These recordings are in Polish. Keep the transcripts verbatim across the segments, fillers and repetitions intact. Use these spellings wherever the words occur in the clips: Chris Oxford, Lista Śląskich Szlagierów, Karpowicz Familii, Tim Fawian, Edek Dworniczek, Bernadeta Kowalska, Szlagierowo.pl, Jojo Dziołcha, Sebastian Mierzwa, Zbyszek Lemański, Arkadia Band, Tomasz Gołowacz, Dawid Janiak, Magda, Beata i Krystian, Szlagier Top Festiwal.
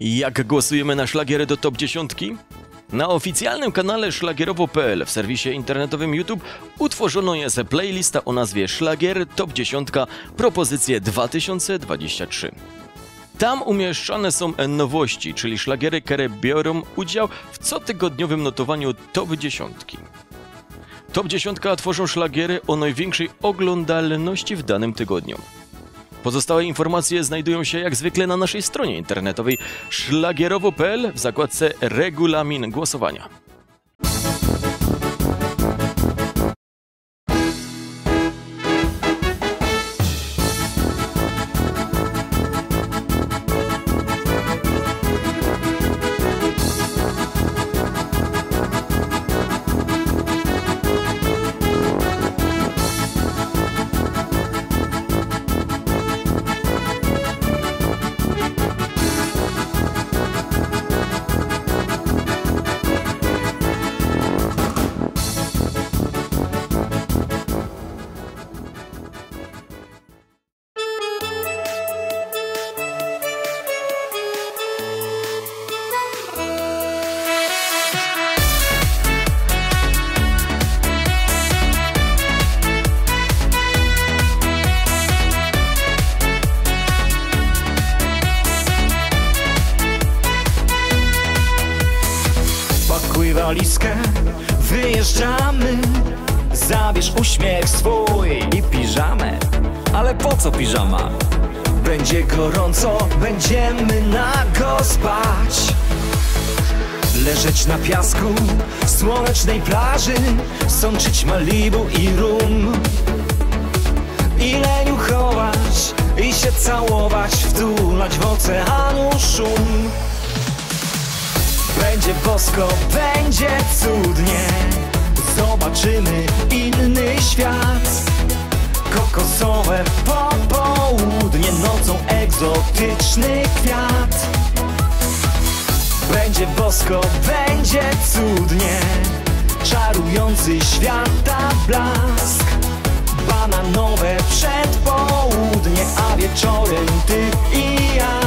Jak głosujemy na szlagiery do top dziesięć? Na oficjalnym kanale szlagierowo kropka pe el w serwisie internetowym YouTube utworzono jest playlista o nazwie Szlagier Top dziesięć Propozycje dwa tysiące dwadzieścia trzy. Tam umieszczane są nowości, czyli szlagiery, które biorą udział w cotygodniowym notowaniu top dziesięć. Top dziesięć tworzą szlagiery o największej oglądalności w danym tygodniu. Pozostałe informacje znajdują się jak zwykle na naszej stronie internetowej szlagierowo kropka pe el w zakładce Regulamin głosowania. Wyjeżdżamy, zabierz uśmiech swój i piżamę. Ale po co piżama? Będzie gorąco, będziemy nago spać. Leżeć na piasku, słonecznej plaży, sączyć Malibu i rum. I leniuchować, i się całować, wtulać w oceanu szum. Będzie bosko, będzie cudnie, zobaczymy inny świat. Kokosowe popołudnie, nocą egzotyczny kwiat. Będzie bosko, będzie cudnie, czarujący świata blask. Bananowe przedpołudnie, a wieczorem ty i ja.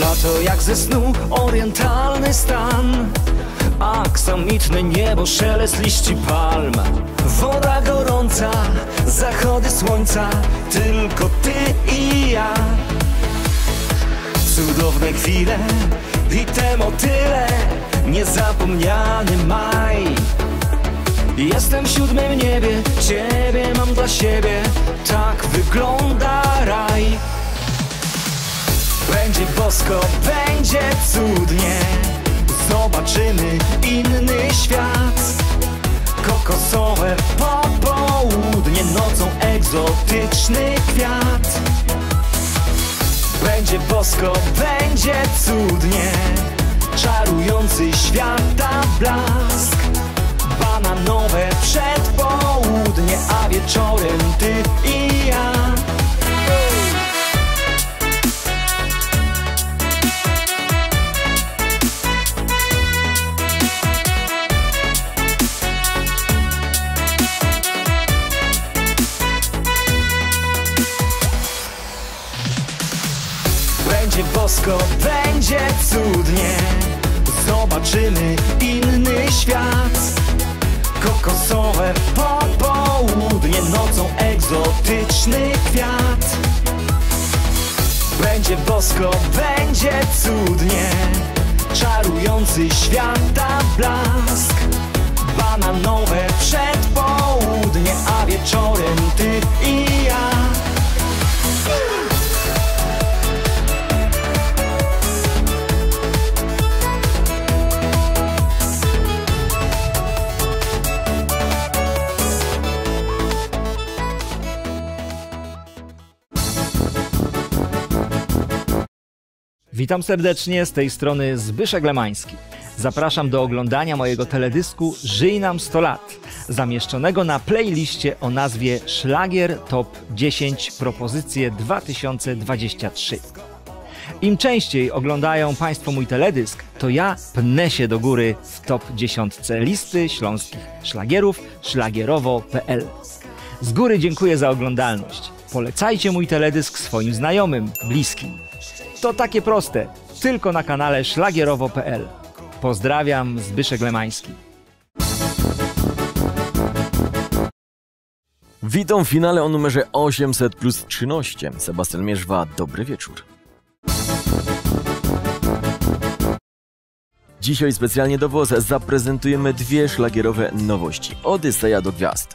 Lato jak ze snu, orientalny stan. Aksamitne niebo, szelest liści palm. Woda gorąca, zachody słońca, tylko ty i ja. Cudowne chwile i te motyle, niezapomniany maj. Jestem w siódmym niebie, ciebie mam dla siebie, tak wygląda raj. Będzie bosko, będzie cudnie, zobaczymy inny świat. Kokosowe popołudnie, nocą egzotyczny kwiat. Będzie bosko, będzie cudnie, czarujący świata blask. Bananowe przedpołudnie, a wieczorem ty i ja. Będzie bosko, będzie cudnie, zobaczymy inny świat. Kokosowe popołudnie, nocą egzotyczny kwiat. Będzie bosko, będzie cudnie, czarujący świata blask. Bananowe przedpołudnie, a wieczorem ty i ja. Witam serdecznie, z tej strony Zbyszek Lemański. Zapraszam do oglądania mojego teledysku Żyj nam sto lat, zamieszczonego na playliście o nazwie Szlagier Top dziesięć Propozycje dwa tysiące dwadzieścia trzy. Im częściej oglądają Państwo mój teledysk, to ja pnę się do góry w top dziesiątce listy śląskich szlagierów szlagierowo kropka pe el. Z góry dziękuję za oglądalność. Polecajcie mój teledysk swoim znajomym, bliskim. To takie proste, tylko na kanale szlagierowo kropka pe el. Pozdrawiam, Zbyszek Lemański. Witam w finale o numerze osiemset plus trzynaście. Sebastian Mierzwa, dobry wieczór. Dzisiaj specjalnie do Was zaprezentujemy dwie szlagierowe nowości. Odyseja do gwiazd.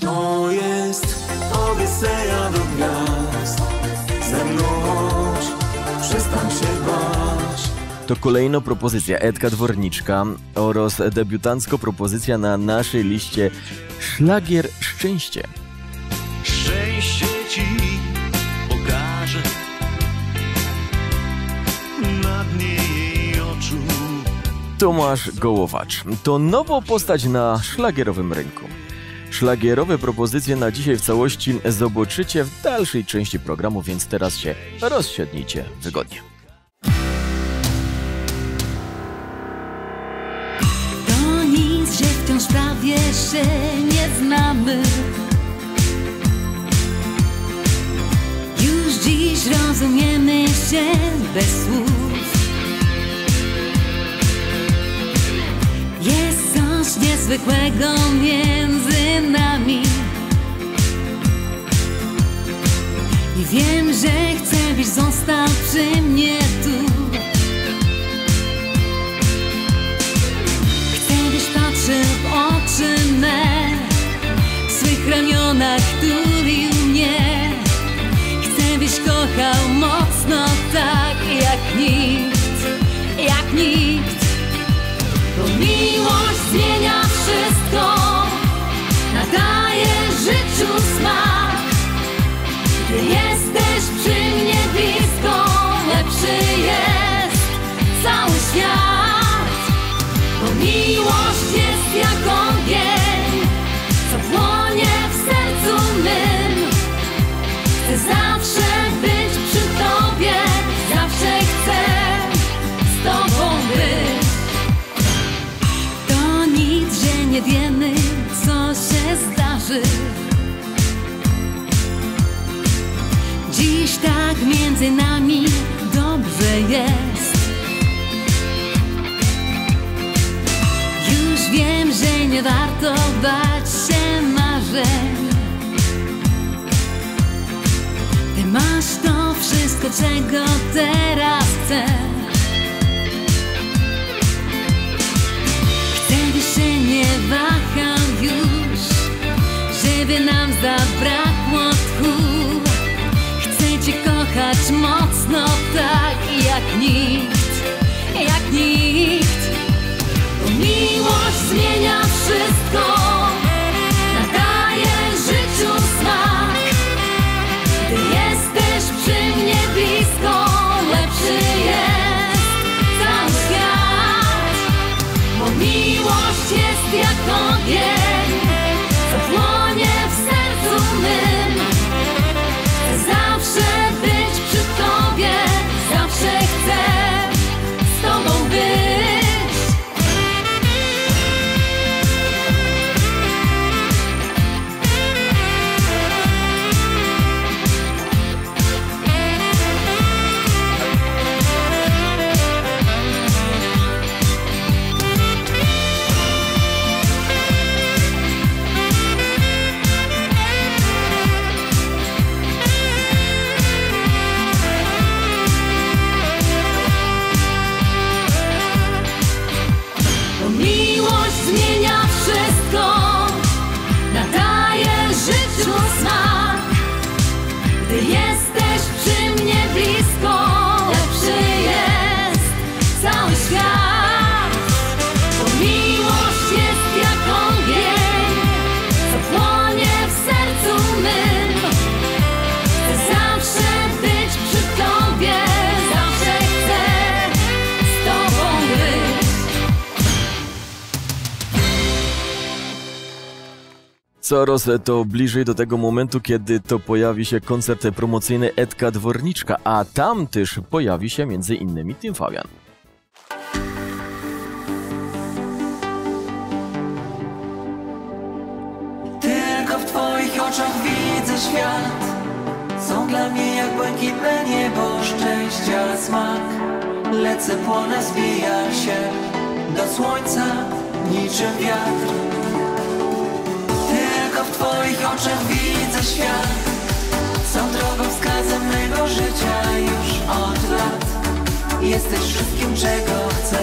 To jest odyseja do gwiazd. Ze mną chodź, przestań się bać. To kolejno propozycja Edka Dworniczka oraz debiutancko propozycja na naszej liście szlagier Szczęście. Szczęście ci pokaże na dnie jej oczu. Tomasz Gołowacz to nowa postać na szlagierowym rynku. Szlagierowe propozycje na dzisiaj w całości zobaczycie w dalszej części programu, więc teraz się rozsiadnijcie wygodnie. To nic, że w tą sprawie się nie znamy. Już dziś rozumiemy się bez słów. Jest coś niezwykłego między nami i wiem, że chcę, byś został przy mnie tu. Chcę, byś patrzył w oczy me, w swych ramionach tulił mnie. Chcę, byś kochał mocno tak jak nikt, jak nikt. Bo miłość zmienia wszystko, nadaje życiu smak. Ty jesteś przy mnie blisko, lepszy jest cały świat. Bo miłość jest jak ogień, co płonie w sercu mym. Chcę zawsze być przy tobie, zawsze chcę z tobą być. Nie wiemy, co się zdarzy. Dziś tak między nami dobrze jest. Już wiem, że nie warto bać się marzeń. Ty masz to wszystko, czego teraz chcesz. Się nie waham już, żeby nam zabrakło tchu. Chcę cię kochać mocno tak jak nikt, jak nikt. Bo miłość zmienia wszystko, nadaje życiu smak. Ty jesteś przy mnie blisko, lepszy jest cały świat. Bo miłość jest jak ogień, co płonie w sercu mym. Chcę zawsze być przy tobie, zawsze chcę z tobą być. Coraz to bliżej do tego momentu, kiedy to pojawi się koncert promocyjny Edka Dworniczka, a tam też pojawi się między innymi Tim Fawian. Tylko w twoich oczach widzę świat. Są dla mnie jak błękitne niebo, szczęścia smak. Lecę, płonę, zbijam się do słońca niczym wiatr. Tylko w twoich oczach widzę świat. Są drogą wskazem mego życia już od lat. Jesteś wszystkim, czego chcę,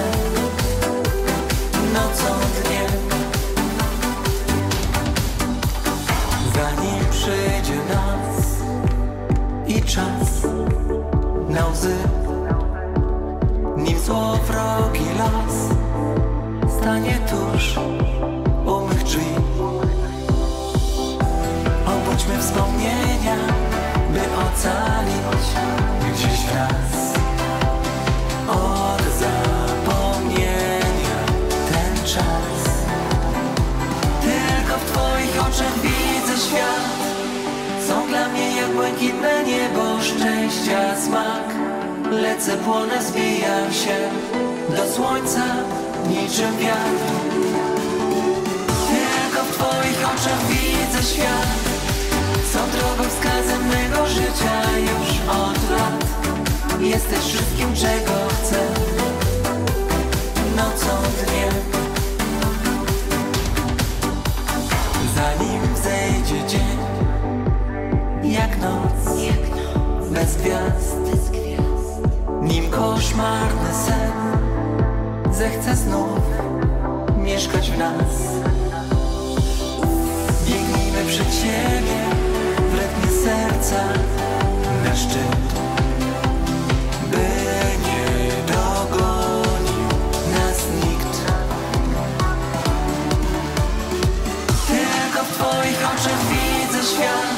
nocą, dniem. Zanim przyjdzie noc i czas na łzy, nim zło, wrogi los stanie tuż u mych drzwi. Obudźmy wspomnienia, by ocalić gdzieś raz od zapomnienia ten czas. Tylko w twoich oczach widzę świat. Są dla mnie jak błękitne niebo, szczęścia smak. Lecę, płonę, zbijam się do słońca niczym wiatr. Tylko w twoich oczach widzę świat. Są drogą wskazem mego życia już od lat. Jesteś wszystkim, czego chcę, nocą, dniem. Zanim zejdzie dzień jak noc, jak noc. Bez gwiazd, bez gwiazd. Nim koszmarny sen zechce znów mieszkać w nas. Biegnijmy przed siebie serca na szczyt, by nie dogonił nas nikt. Tylko w twoich oczach widzę świat.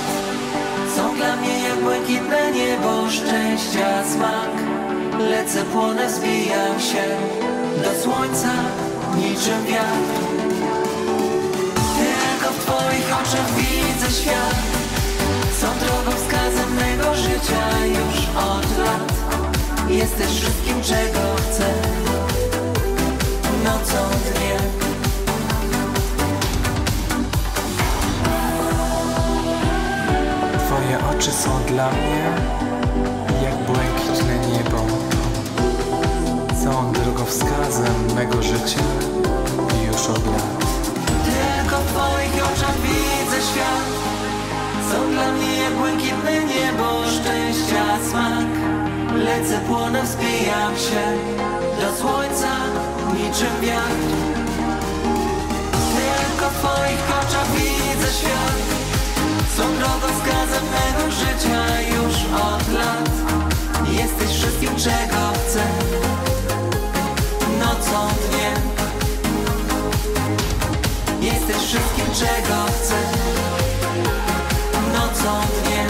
Są dla mnie jak błękitne niebo, szczęścia smak. Lecę, płonę, zbijam się do słońca niczym wiatr. Tylko w twoich oczach widzę świat. Są drogą wskazem mego życia już od lat. Jesteś wszystkim, czego chcę, nocą, dniem. Twoje oczy są dla mnie jak błękitne niebo. Są drogowskazem mego życia już od lat. Tylko w twoich oczach widzę świat. Są dla mnie jak błękitne niebo, szczęścia smak. Lecę, płonę, wzbijam się do słońca niczym wiatr. Tylko w twoich oczach widzę świat. Są drogowskazem mego życia już od lat. Jesteś wszystkim, czego chcę, nocą, dniem. Jesteś wszystkim, czego chcę, nocą, dniem.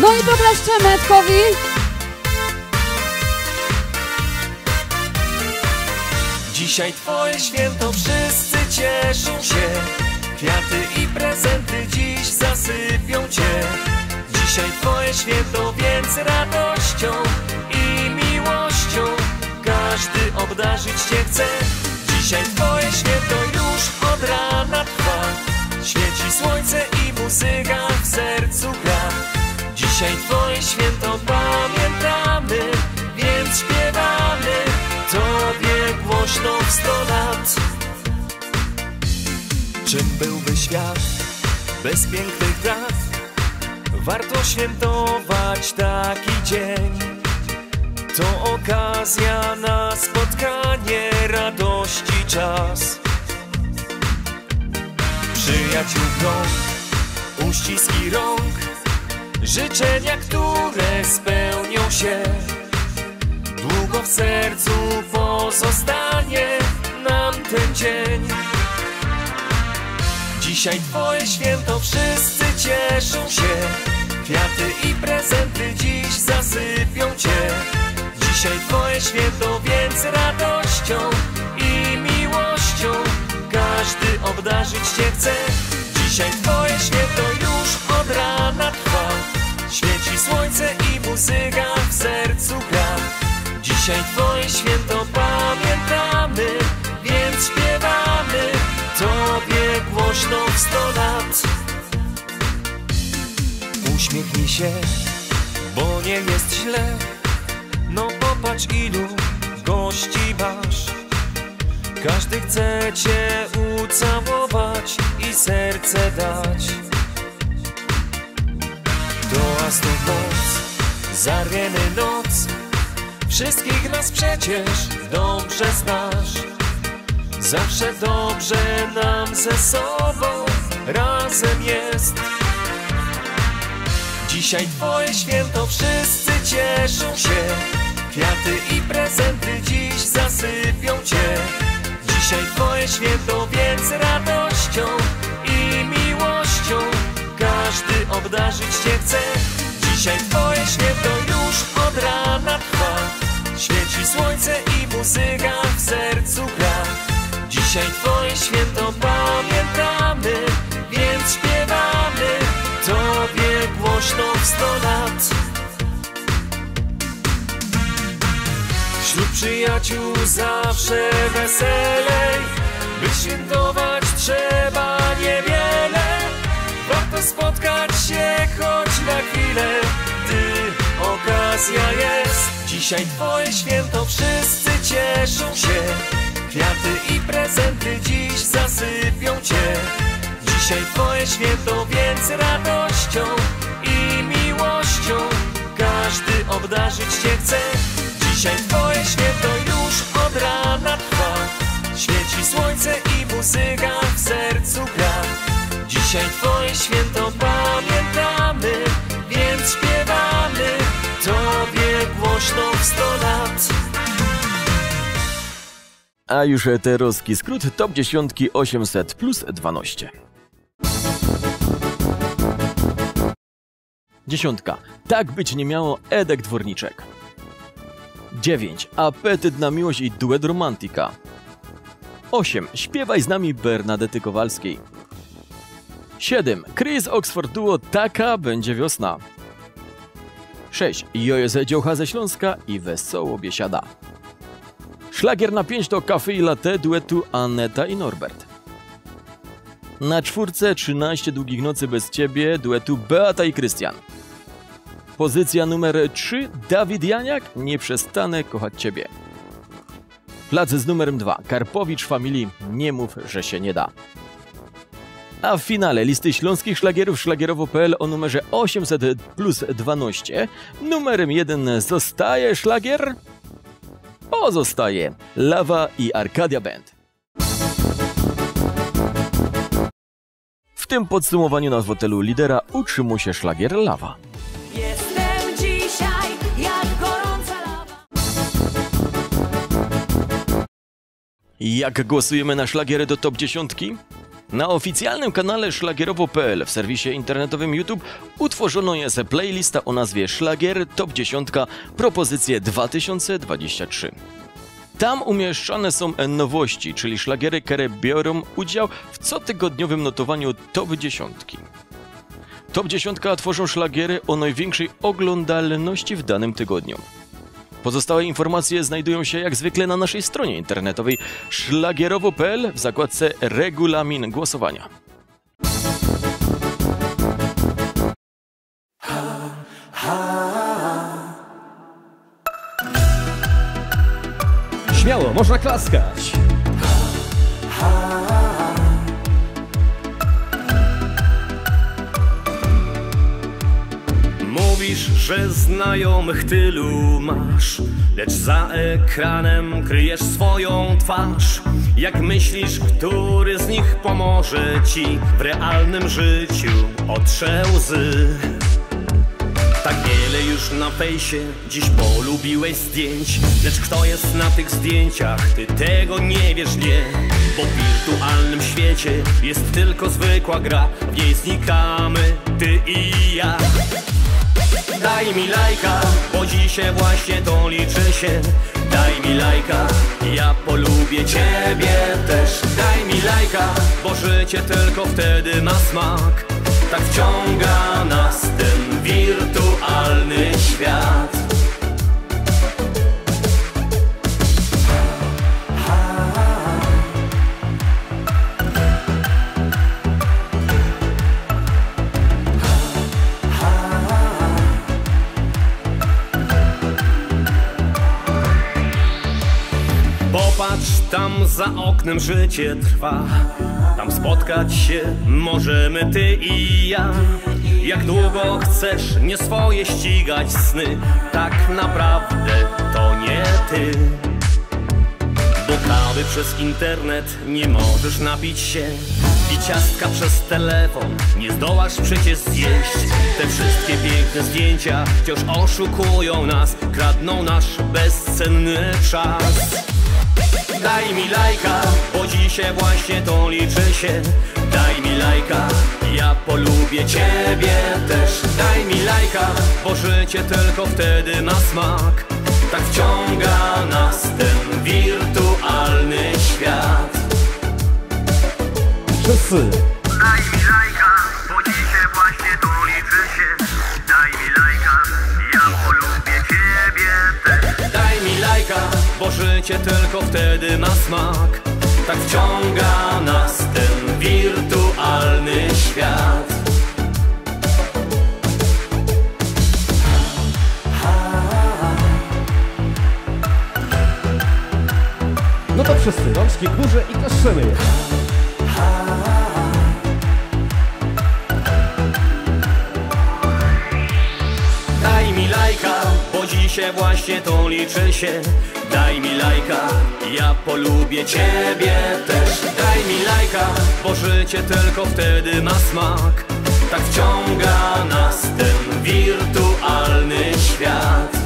No i poklaszczemy Edkowi. Dzisiaj twoje święto, wszyscy cieszą się. Kwiaty i prezenty dziś zasypią cię. Dzisiaj twoje święto, więc radością i miłością każdy obdarzyć cię chce. Dzisiaj twoje święto już od rana trwa. Świeci słońce i muzyka w sercu gra. Dzisiaj twoje święto pamiętamy, więc śpiewamy tobie głośno w sto lat. Czym byłby świat bez pięknych traw? Warto świętować taki dzień. To okazja na spotkanie, radości czas. Przyjaciół krąg, uściski rąk, życzenia, które spełnią się. Długo w sercu pozostanie nam ten dzień. Dzisiaj twoje święto, wszyscy cieszą się. Kwiaty i prezenty dziś zasypią cię. Dzisiaj twoje święto, więc radością i miłością każdy obdarzyć cię chce. Dzisiaj twoje święto już od rana trwa. Świeci słońce i muzyka w sercu gra. Dzisiaj twoje święto pamiętamy, więc śpiewamy tobie głośno w sto lat. Uśmiechnij się, bo nie jest źle. No popatrz, ilu gości masz. Każdy chce cię ucałować i serce dać. Do astu w noc, zarwiemy noc. Wszystkich nas przecież dobrze znasz. Zawsze dobrze nam ze sobą razem jest. Dzisiaj twoje święto, wszyscy cieszą się. Kwiaty i prezenty dziś zasypią cię. Dzisiaj twoje święto, więc radością i miłością każdy obdarzyć cię chce. Dzisiaj twoje święto już od rana trwa. Świeci słońce i muzyka w sercu gra. Dzisiaj twoje święto pamiętamy, więc śpiewamy tobie głośno w sto lat. Wśród przyjaciół zawsze weselej, by świętować trzeba niewiele. Warto spotkać się choć na chwilę, gdy okazja jest. Dzisiaj twoje święto, wszyscy cieszą się. Kwiaty i prezenty dziś zasypią cię. Dzisiaj twoje święto, więc radością i miłością każdy obdarzyć cię chce. Dzisiaj twoje święto już od rana trwa. Świeci słońce i muzyka w sercu gra. Dzisiaj twoje święto pamiętamy, więc śpiewamy tobie głośno w sto lat. A już eterowski skrót Top dziesięć osiemset plus dwanaście. Dziesiątka. Tak być nie miało, Edek Dworniczek. Dziewięć. Apetyt na miłość i duet romantika. Osiem. Śpiewaj z nami Bernadety Kowalskiej. Siedem. Chris Oxford duo Taka będzie wiosna. Sześć. Jojo Dziołcha ze Śląska i Wesoło biesiada. Szlagier na pięć to Kafe i Latte duetu Aneta i Norbert. Na czwórce trzynaście długich nocy bez ciebie duetu Beata i Krystian. Pozycja numer trzy Dawid Janiak, nie przestanę kochać ciebie. Plac z numerem dwa Karpowicz Familii, nie mów, że się nie da. A w finale listy śląskich szlagierów szlagierowo kropka p l o numerze osiemset plus dwanaście. Numerem jeden zostaje szlagier... Pozostaje Lawa i Arkadia Band. W tym podsumowaniu na fotelu lidera utrzymuje się szlagier Lawa. Jestem dzisiaj jak gorąca lawa. Jak głosujemy na szlagiery do top dziesięć? Na oficjalnym kanale szlagierowo kropka p l w serwisie internetowym YouTube utworzono jest playlista o nazwie Szlagier Top dziesięć propozycje dwa tysiące dwadzieścia trzy. Tam umieszczane są nowości, czyli szlagiery, które biorą udział w cotygodniowym notowaniu Top dziesięć. Top dziesięć tworzą szlagiery o największej oglądalności w danym tygodniu. Pozostałe informacje znajdują się jak zwykle na naszej stronie internetowej szlagierowo kropka p l w zakładce Regulamin głosowania. Śmiało, można klaskać! Mówisz, że znajomych tylu masz, lecz za ekranem kryjesz swoją twarz. Jak myślisz, który z nich pomoże ci w realnym życiu? Otrze łzy. Tak wiele już na fejsie dziś polubiłeś zdjęć, lecz kto jest na tych zdjęciach? Ty tego nie wiesz, nie. Bo w wirtualnym świecie jest tylko zwykła gra, w niej znikamy ty i ja. Daj mi lajka, bo dzisiaj właśnie to liczy się. Daj mi lajka, ja polubię ciebie też. Daj mi lajka, bo życie tylko wtedy ma smak. Tak wciąga nas ten wirtualny świat. Popatrz, tam za oknem życie trwa. Tam spotkać się możemy ty i ja. Jak długo chcesz nie swoje ścigać sny, tak naprawdę to nie ty. Do kawy przez internet nie możesz napić się i ciastka przez telefon nie zdołasz przecież zjeść. Te wszystkie piękne zdjęcia wciąż oszukują nas, kradną nasz bezcenny czas. Daj mi lajka, bo dzisiaj właśnie to liczy się. Daj mi lajka, ja polubię ciebie też. Daj mi lajka, bo życie tylko wtedy ma smak. Tak wciąga nas ten wirtualny świat. Wszyscy. Daj mi lajka, bo dzisiaj właśnie to liczy się. Daj mi lajka, ja polubię ciebie też. Daj mi lajka, bo życie tylko wtedy ma smak. Tak wciąga nas ten wirtualny świat. No to wszyscy, rączki w górze i klaszczymy. Daj mi lajka, bo dzisiaj właśnie to liczy się. Daj mi lajka, ja polubię ciebie też. Daj mi lajka, bo życie tylko wtedy ma smak. Tak wciąga nas ten wirtualny świat.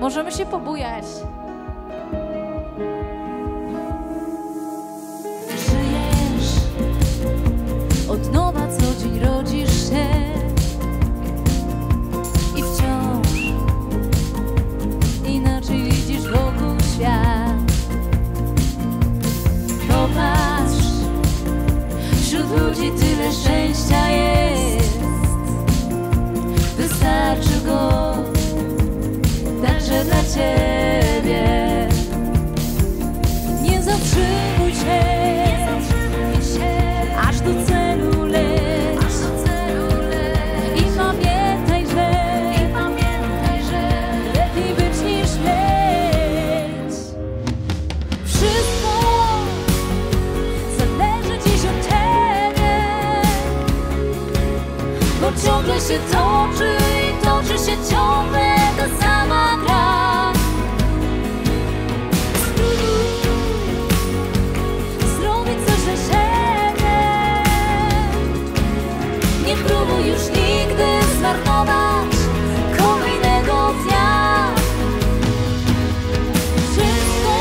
Możemy się pobujać. Żyjesz, od nowa co dzień rodzisz się i wciąż inaczej widzisz wokół świat. Popatrz, wśród ludzi tyle szczęścia jest. Wystarczy go także dla ciebie. ciągle się toczy i toczy się ciągle ta sama gra. Zrobić coś dla siebie, nie próbuj już nigdy zmarnować kolejnego dnia. Wszystko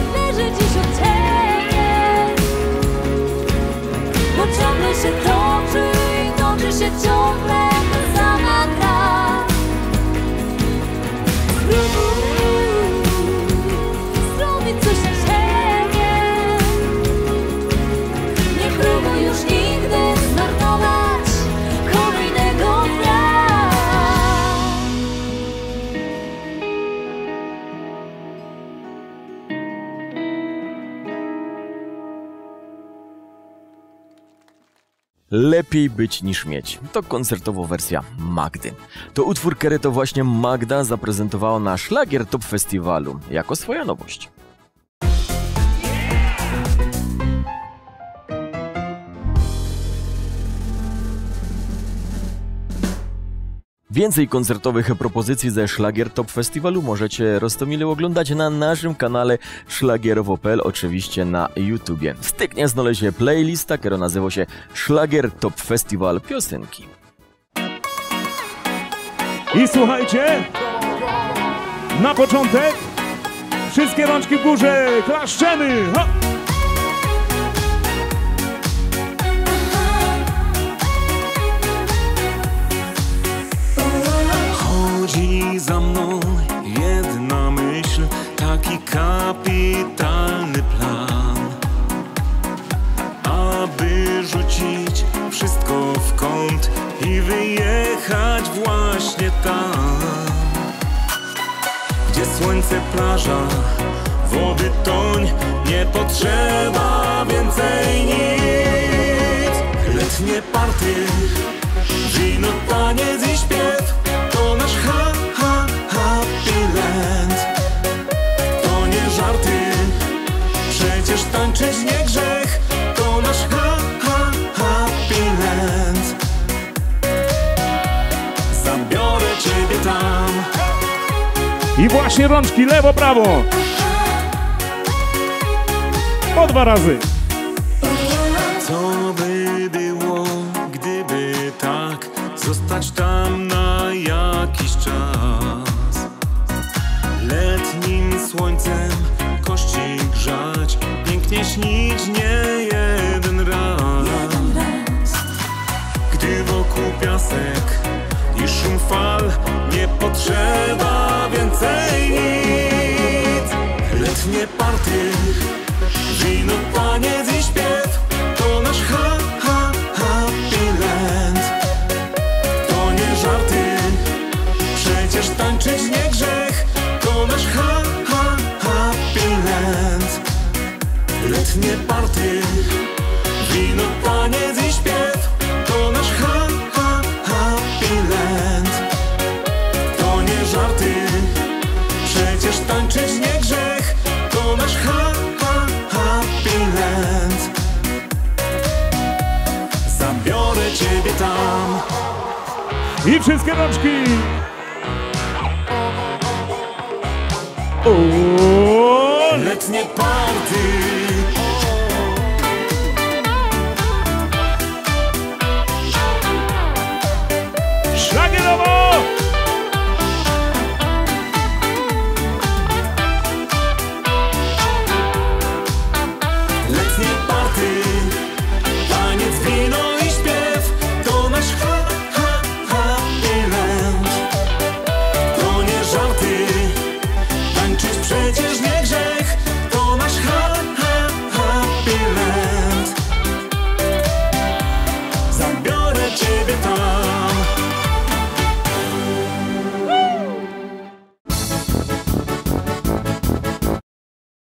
zależy dziś od ciebie, bo ciągle się toczy i toczy się ciągle ta sama gra. Zrobić coś dla siebie, nie próbuj już nigdy zmarnować kolejnego dnia. Lepiej być niż mieć. To koncertowa wersja Magdy. To utwór, który to właśnie Magda zaprezentowała na Szlagier Top Festiwalu jako swoją nowość. Więcej koncertowych propozycji ze Szlagier Top Festiwalu możecie roztomile oglądać na naszym kanale szlagierowo kropka pe el, oczywiście na YouTubie. Wstyknie znaleźć playlista, która nazywa się Szlagier Top Festiwal Piosenki. I słuchajcie, na początek wszystkie rączki w górze, klaszczemy! Hop! Chodzi za mną jedna myśl, taki kapitalny plan, aby rzucić wszystko w kąt i wyjechać właśnie tam, gdzie słońce, plaża, wody toń, nie potrzeba więcej nic. Letnie party, wino, taniec i śpiew, to nasz ha, ha, happy land. To nie żarty, przecież tańczyć nie grzech. To nasz ha, ha, happy land. Zabiorę ciebie tam. I właśnie rączki lewo, prawo. Po dwa razy. Co by było, gdyby tak zostać tam na jakiś czas, letnim słońcem kości grzać, pięknie śnić nie jeden raz, gdy wokół piasek i szum fal, nie potrzeba więcej nic. Letnie party, wino, taniec i śpiew, to nasz ha, ha, happy land. Przecież tańczyć nie grzech, to nasz ha, ha, happy land. Letnie party, wino, taniec i śpiew, to nasz ha, ha, happy land. To nie żarty, przecież tańczyć nie grzech, to nasz ha, ha, happy land. Zabiorę ciebie tam. I wszystkie rączki. O! Letnie party.